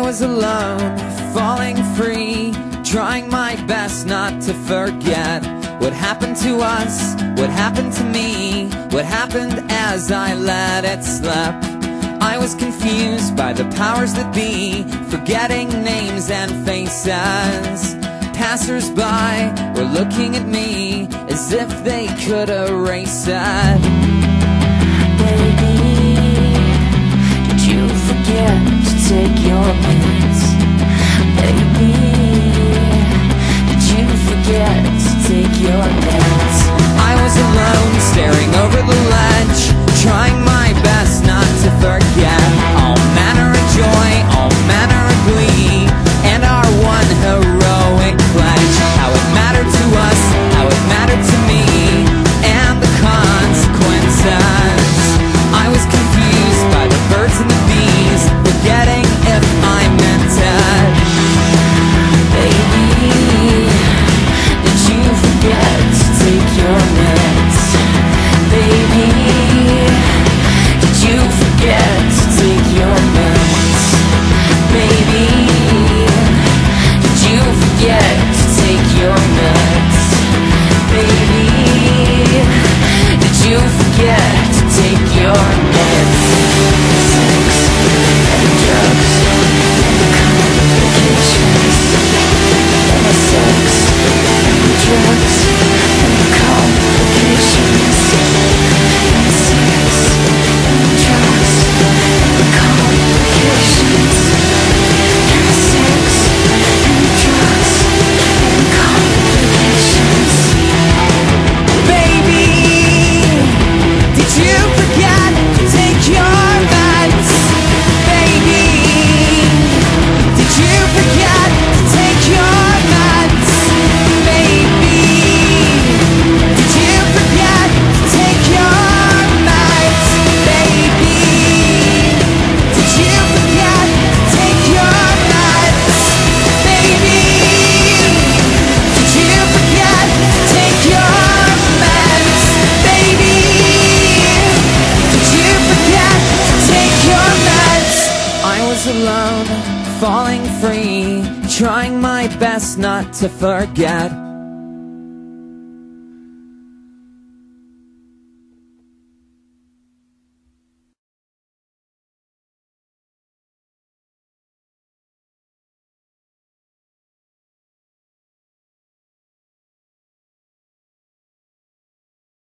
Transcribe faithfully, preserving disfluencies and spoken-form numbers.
I was alone, falling free, trying my best not to forget what happened to us, what happened to me, what happened as I let it slip. I was confused by the powers that be, forgetting names and faces. Passers-by were looking at me as if they could erase it. Baby, did you forget to take your meds? Baby, did you forget to take your meds? I was alone, staring over the ledge, trying my best not to forget all manner of joy, all manner of glee, and our one heroic pledge. How it mattered to us, how it mattered to me, and the consequences. I was confused by the birds and the bees, forgetting if I meant it. Baby, did you forget to take your meds? Baby, did you forget to take your meds? Baby, did you forget to take your meds? Baby, did you forget to take your meds? Sex and drugs and complications. Sex and drugs and complications. Sex and drugs and complications. Sex and drugs and complications. Baby, did you forget to take your meds? Baby, did you forget to take your meds? Baby, did you forget to take your meds? Baby, did you forget to take your meds? Baby, did you forget to take your meds? Baby, did you forget to take your meds? I was alone, falling free, trying my best not to forget